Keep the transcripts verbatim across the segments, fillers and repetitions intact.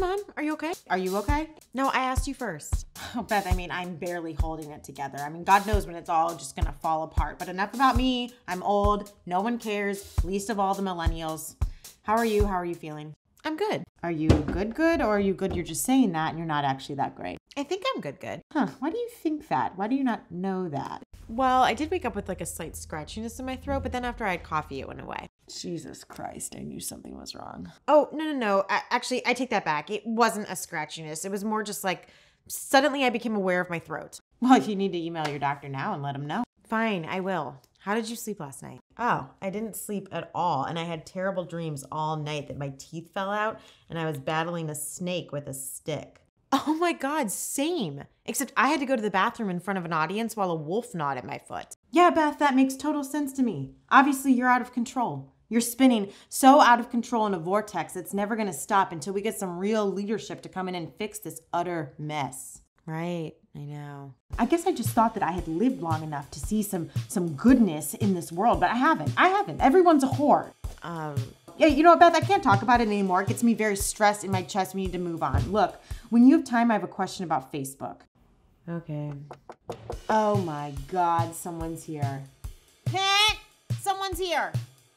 Mom, are you okay? Are you okay? No, I asked you first. Oh, Beth, I mean, I'm barely holding it together. I mean, God knows when it's all just gonna fall apart. But enough about me. I'm old. No one cares, least of all the millennials. How are you? How are you feeling? I'm good. Are you good good or are you good you're just saying that and you're not actually that great? I think I'm good good. Huh, why do you think that? Why do you not know that? Well, I did wake up with like a slight scratchiness in my throat, but then after I had coffee, it went away. Jesus Christ, I knew something was wrong. Oh, no, no, no. I, actually, I take that back. It wasn't a scratchiness. It was more just like suddenly I became aware of my throat. Well, you need to email your doctor now and let him know. Fine, I will. How did you sleep last night? Oh, I didn't sleep at all, and I had terrible dreams all night that my teeth fell out and I was battling a snake with a stick. Oh my God, same. Except I had to go to the bathroom in front of an audience while a wolf gnawed at my foot. Yeah, Beth, that makes total sense to me. Obviously, you're out of control. You're spinning so out of control in a vortex, it's never gonna stop until we get some real leadership to come in and fix this utter mess. Right, I know. I guess I just thought that I had lived long enough to see some some goodness in this world, but I haven't. I haven't. Everyone's a whore. Um. Yeah, you know what, Beth? I can't talk about it anymore. It gets me very stressed in my chest. We need to move on. Look, when you have time, I have a question about Facebook. Okay. Oh my God, someone's here. Someone's here.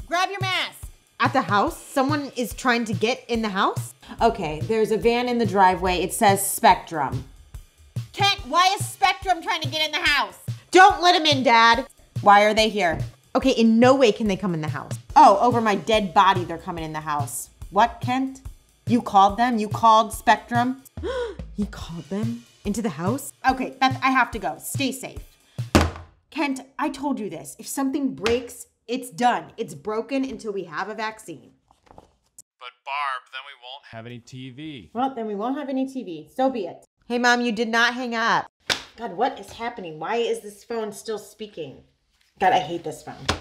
Grab your mask. At the house? Someone is trying to get in the house? Okay, there's a van in the driveway. It says Spectrum. Kent, why is Spectrum trying to get in the house? Don't let him in, Dad. Why are they here? Okay, in no way can they come in the house. Oh, over my dead body, they're coming in the house. What, Kent? You called them? You called Spectrum? He called them into the house? Okay, Beth, I have to go. Stay safe. Kent, I told you this. If something breaks, it's done. It's broken until we have a vaccine. But Barb, then we won't have any T V. Well, then we won't have any T V. So be it. Hey, Mom, you did not hang up. God, what is happening? Why is this phone still speaking? God, I hate this phone.